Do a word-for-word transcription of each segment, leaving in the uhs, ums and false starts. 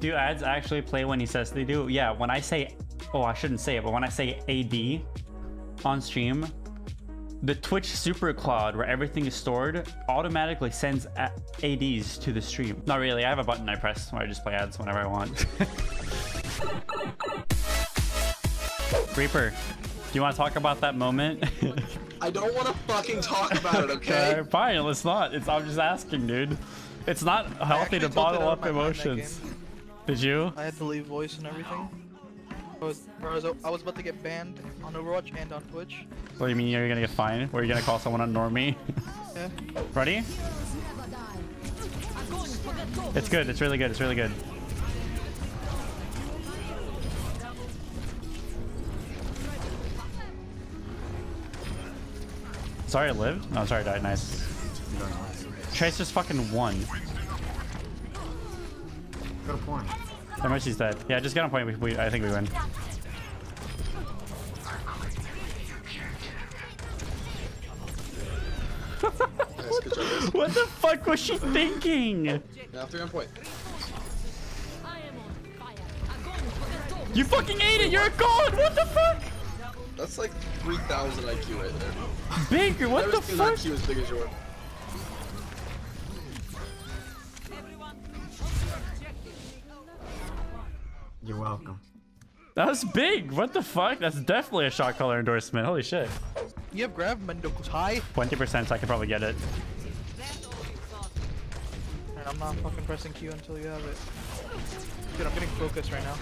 Do ads actually play when he says they do? Yeah, when I say, oh, I shouldn't say it, but when I say A D on stream, the Twitch Super Cloud, where everything is stored, automatically sends A Ds to the stream. Not really, I have a button I press where I just play ads whenever I want. Reaper, do you want to talk about that moment? I don't want to fucking talk about it, okay? Uh, fine, let's not. It's, I'm just asking, dude. It's not healthy to bottle up emotions. Did you? I had to leave voice and everything. I was, I was about to get banned on Overwatch and on Twitch. What do you mean you're gonna get fined? Or are you gonna call someone a normie? Yeah. Ready? It's good. It's really good. It's really good. Sorry I lived? No, sorry I died. Nice. Trace just fucking won. Got a point. How much he's dead. Yeah, just got a point. We, we, I think we win. What the fuck was she thinking? Yeah, three on point. You fucking ate it! You're a god! What the fuck? That's like three thousand I Q right there. Baker, what the fuck? I Q is big as yours. You're welcome. That was big. What the fuck? That's definitely a shot color endorsement. Holy shit. You have grab Mendokusaii. twenty percent, so I can probably get it. And I'm not fucking pressing Q until you have it. Dude, I'm getting focused right now.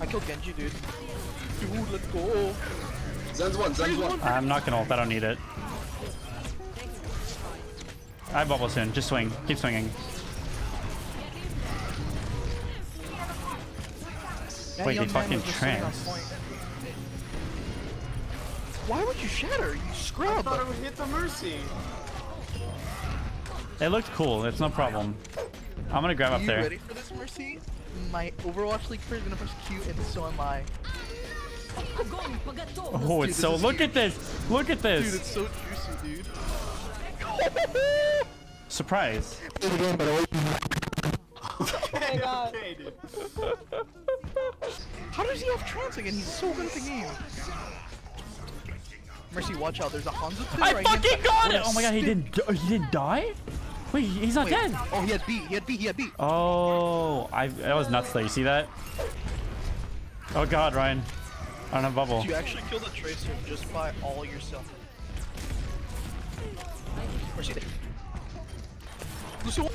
I killed Genji, dude. Dude, let's go. Zen's one, Zen's one. I'm not gonna ult. I don't need it. I have bubble soon. Just swing. Keep swinging. That Wait, they fucking trans. Why would you shatter? You scrub. I thought it would hit the mercy. It looked cool. It's no problem. I'm gonna grab Are up you there. Ready for this mercy? My Overwatch League player is gonna press Q, and so am I. Oh, it's dude, so. Look huge. at this. Look at this. Dude, it's so juicy, dude. Surprise. Okay, okay, dude. How does he have trance again? He's so good at the game. Mercy, watch out. There's a Hanzo too. I right fucking hand. got Wait, it! Oh my god, he didn't he didn't die? Wait, he's not Wait. dead. Oh, he had B. He had B. He had B. Oh, I, that was nuts though. You see that? Oh god, Ryan. I don't have bubble. Did you actually kill the Tracer just by all yourself? Mercy, Lucio.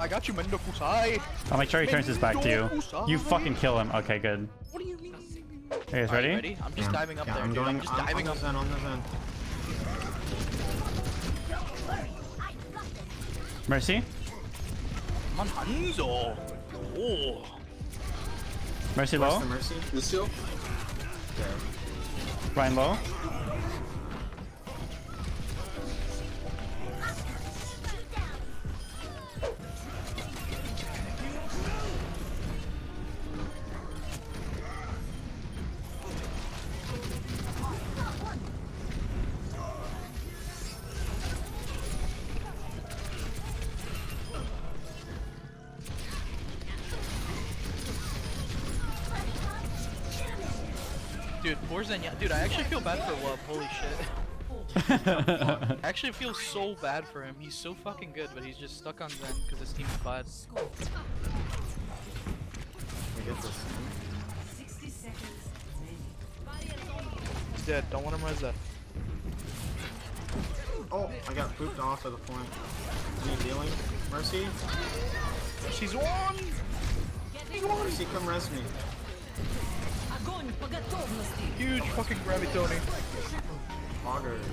I got you, Mendokusaii. I'll make sure he turns his back to you. You fucking kill him. Okay, good. What do you mean? You guys ready? ready? I'm just yeah. diving up yeah, there, I'm, dude. Going, I'm just I'm diving on up. End, on Mercy? I'm on Hanzo. Oh. Mercy low. Mercy? Lucio? Okay. Ryan low. Dude, poor Zenya. Dude, I actually feel bad for Wub. Holy shit. I actually feel so bad for him. He's so fucking good, but he's just stuck on Zen because his team's bad. He's dead. Don't want him res that. Oh, I got pooped off of the point. Are you dealing? Mercy? She's on! She's on! Mercy, come res me. Huge fucking gravitoni. Augers.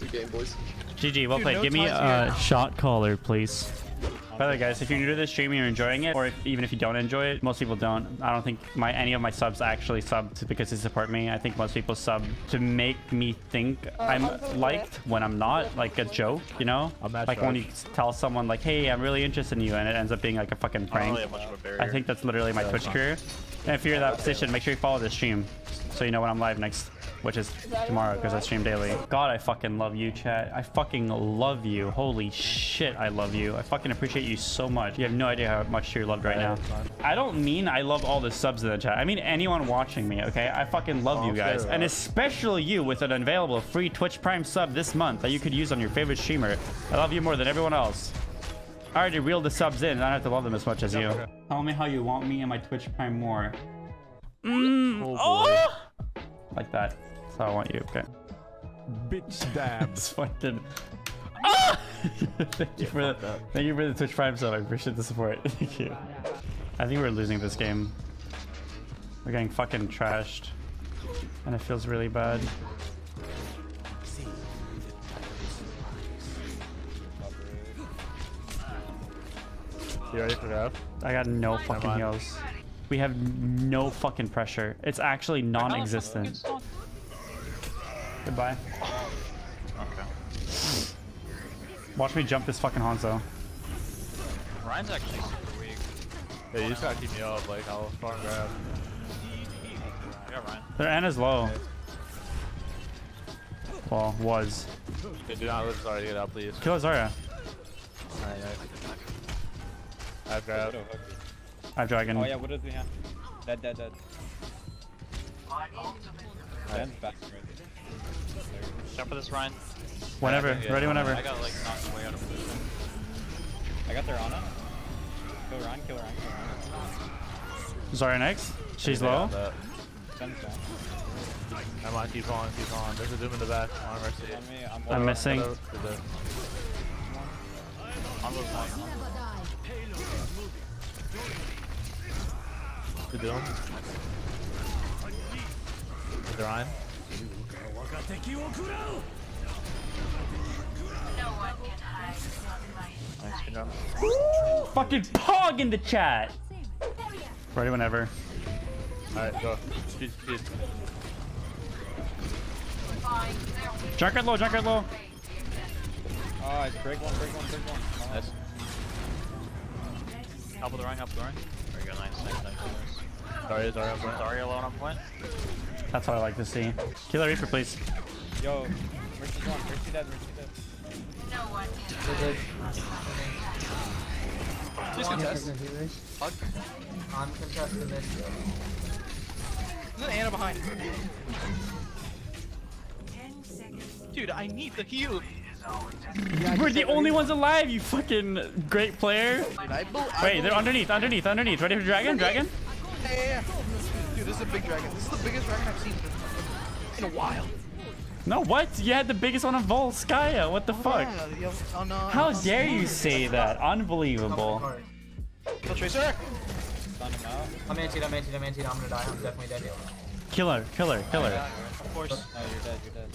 Good game, boys. G G, well Dude, played. No Give me a uh, shot caller, please. By the way, guys, if you're new to this stream and you're enjoying it, or if, even if you don't enjoy it, most people don't. I don't think my any of my subs actually sub because they support me. I think most people sub to make me think uh, I'm liked when I'm not, like a joke, you know? Like when you tell someone, like, hey, I'm really interested in you, and it ends up being like a fucking prank. I, I think that's literally my Twitch career. And if you're in that position, make sure you follow this stream so you know when I'm live next. which is tomorrow because I stream daily. God, I fucking love you, chat. I fucking love you. Holy shit, I love you. I fucking appreciate you so much. You have no idea how much you're loved right now. I don't mean I love all the subs in the chat. I mean anyone watching me, okay? I fucking love you guys. And especially you with an available free Twitch Prime sub this month that you could use on your favorite streamer. I love you more than everyone else. I already reeled the subs in. I don't have to love them as much as you. Tell me how you want me and my Twitch Prime more. Mm. Oh, oh! Like that. That's how I want you. Okay. Bitch dabs. Fucking. Ah! Thank you for the. Thank you for the Twitch Prime sub. I appreciate the support. Thank you. I think we're losing this game. We're getting fucking trashed, and it feels really bad. You ready for that? I got no fucking heals. We have no fucking pressure. It's actually non-existent. Goodbye. Okay. Watch me jump this fucking Hanzo. Ryan's actually super weak. Hey, you just gotta keep me up. Like, I'll farm grab. Yeah, Ryan. Their N is low. Well, was. Hey, do not let Zarya get up, please. Kill Zarya. Alright, I have grab. I have dragon. Oh yeah, what does we have? Dead, dead, dead. Dan's back. Jump for this, Ryan. Whenever, yeah, ready whenever. I got like knocked way out of position. I got their Ana. Kill Ryan, kill Ryan, kill Ryan. Zarya next. She's low. Come on, keep on, keep on. There's a Doom in the back. On mercy. I'm, I'm missing. I'm The Doom. The Rhyme. Nice, fucking Pog in the chat! Ready whenever. Alright, go. Jeez, jeez. Junkyard low, junkyard low. Alright, oh, break one, break one, break one. Oh. Nice. Help with the Rhyme, help with the Rhyme. There you go, nice, nice, nice. Sorry, sorry, I'm sorry. Sorry, alone on point. That's what I like to see. Kill the Reaper, please. Yo, Mercy's gone. Mercy dead, Mercy dead. No one. Please contest. Hug. I'm contesting this. There's an Ana behind. Dude, I need the heal. Yeah, we're the only ones alive, you fucking great player. Wait, they're underneath, underneath, underneath. Ready for dragon? Dragon? Yeah, yeah, yeah. Dude, this is a big dragon. This is the biggest dragon I've seen in a while. No, what? You had the biggest one on Volskaya. What the oh, fuck? Yeah, yeah. Oh, no, How no, dare no, you no, say no, that? No. Unbelievable. Kill Tracer. I'm anti, I'm anti, I'm anti. I'm gonna die. I'm definitely dead. Killer, killer, killer. Yeah, yeah, of course. No, you're dead, you're dead.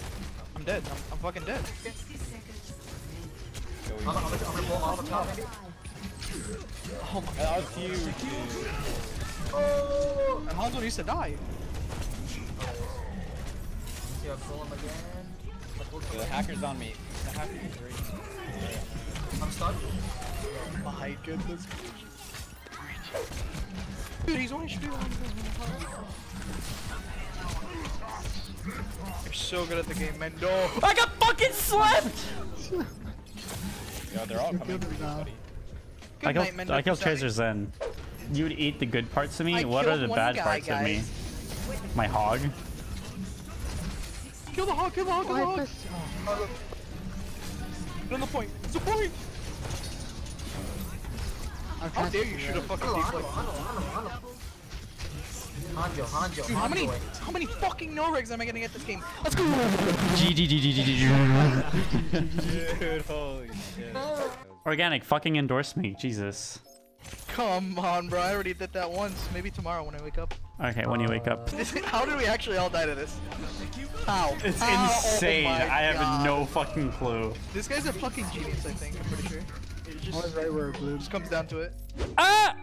I'm dead. I'm, I'm fucking dead. I'm, I'm, I'm gonna blow all the top. Oh my god. That was huge, dude. Oh! And Hanzo needs to die. See, I'll pull him again. Dude, the hacker's on me. The hacker's great. I'm stuck. Oh my goodness. Dude, he's only shooting on this. You're so good at the game, Mendo. I got fucking slapped! Yo, they're all coming for you, buddy. I killed, night, I killed Tracer Zen. You would eat the good parts of me? I what are the bad guy, parts guys. of me? My hog? Kill the hog, kill the hog, kill the hog! Get on the point, it's a point! How dare you shoot a fucking decoy? Hanjo, Hanjo, Dude, how many, how many fucking no-rigs am I gonna get this game? Let's go! G G G G G G. Dude, holy shit. Organic, fucking endorse me, Jesus. Come on, bro, I already did that once. Maybe tomorrow when I wake up. Okay, when you wake up. How did we actually all die to this? How? It's How? insane. Oh I have God. no fucking clue. This guy's a fucking genius, I think, I'm pretty sure. It just, right where it just comes down to it. Ah!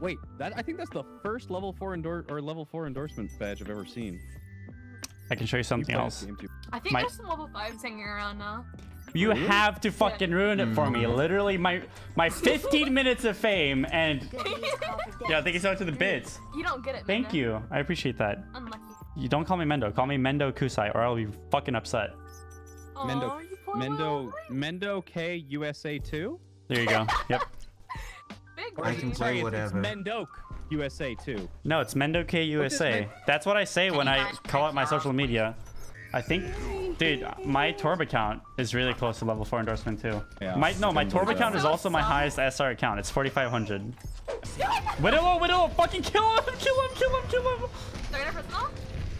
Wait, that I think that's the first level four endor or level four endorsement badge I've ever seen. I can show you something you else. I think My there's some level fives hanging around now. You really? have to fucking ruin it for me. Literally, my my fifteen minutes of fame and yeah, thank you so much for the bits. You don't get it. Thank Nina. you. I appreciate that. Unlucky. You don't call me Mendo. Call me Mendokusaii, or I'll be fucking upset. Aww, Mendo, Mendo, Mendo K U S A two. There you go. Yep. Big I can play whatever. It's Mendok U S A two. No, it's Mendo K U S A. That's what I say when I call out my social media. I think, dude, my Torb account is really close to level four endorsement too. Yeah, my no, my Torb account is also my highest S R account. It's forty-five hundred. Widow, Widow, fucking kill him, kill him, kill him, kill him. Zarya personal?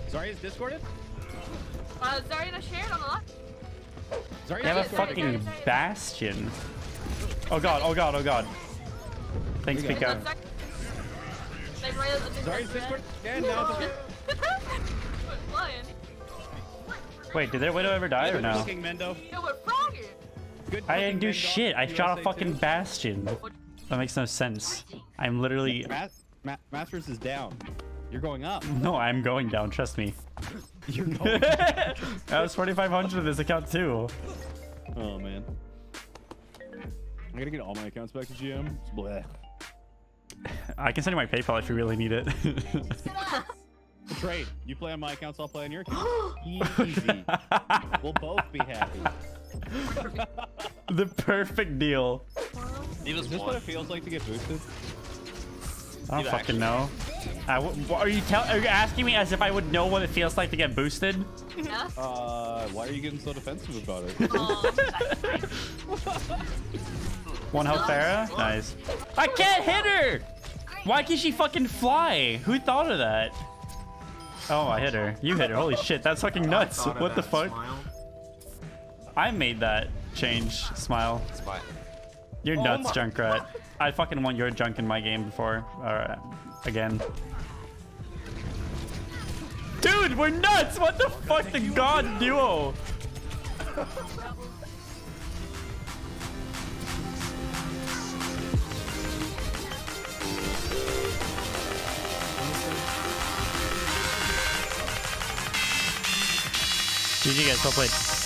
Zarya's discorded? Uh, Zarya shared on the left. Zarya, they have a fucking bastion. Oh god, oh god, oh god. Thanks, Pika. Zarya's discorded? Yeah, no. Wait, did their Widow ever die or no? I didn't do shit. I shot a fucking bastion. That makes no sense. I'm literally. Masters is down. You're going up. No, I'm going down. Trust me. You're going down. I was forty-five hundred of this account too. Oh man. I'm gonna get all my accounts back to G M. Bleh. I can send you my PayPal if you really need it. Trade. You play on my accounts, I'll play on your account. Easy. We'll both be happy. The perfect deal. Is this what it feels like to get boosted? I don't fucking know. I w are you tell are you asking me as if I would know what it feels like to get boosted? Yeah. Uh, why are you getting so defensive about it? One health Farah? Nice. I can't hit her! Why can't she fucking fly? Who thought of that? Oh, I hit her. You hit her. Holy shit, that's fucking nuts. What the fuck? Smile. I made that change. Smile. Smile. You're oh nuts, Junkrat. I fucking won your junk in my game before. Alright. Again. Dude, we're nuts! What the fuck? The god duo! G G guys, well played.